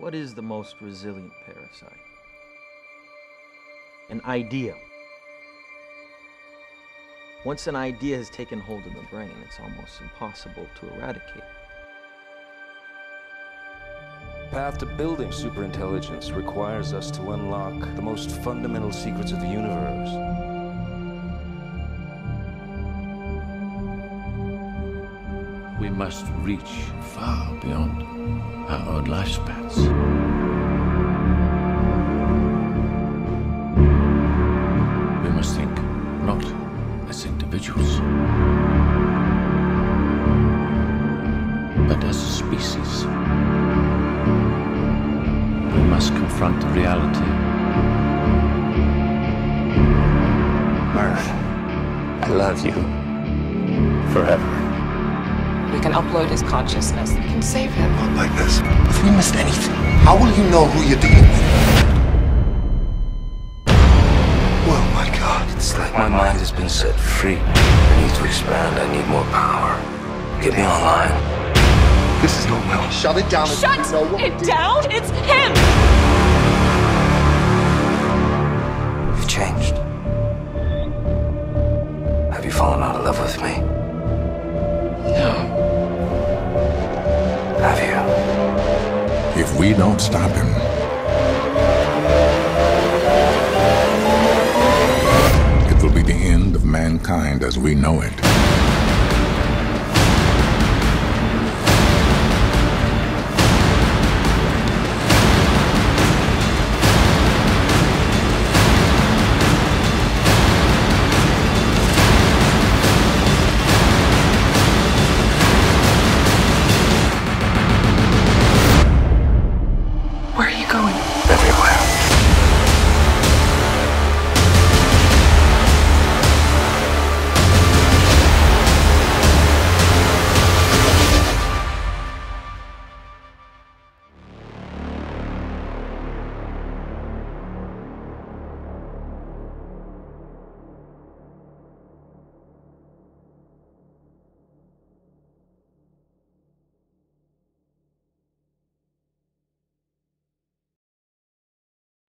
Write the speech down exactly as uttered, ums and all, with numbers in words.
What is the most resilient parasite? An idea. Once an idea has taken hold of the brain, it's almost impossible to eradicate. The path to building superintelligence requires us to unlock the most fundamental secrets of the universe. We must reach far beyond our own lifespans. We must think not as individuals, but as a species. We must confront the reality. Murph, I love you. Forever. We can upload his consciousness. We can save him. Not like this. If we missed anything, how will you know who you're dealing with? Oh my God, it's like my mind has been set free. I need to expand. I need more power. Get me online. This is no will. Shut it down. Shut it down? it down? It's him! You've changed. Have you fallen out of love with me? No. Have you? If we don't stop him, it will be the end of mankind as we know it.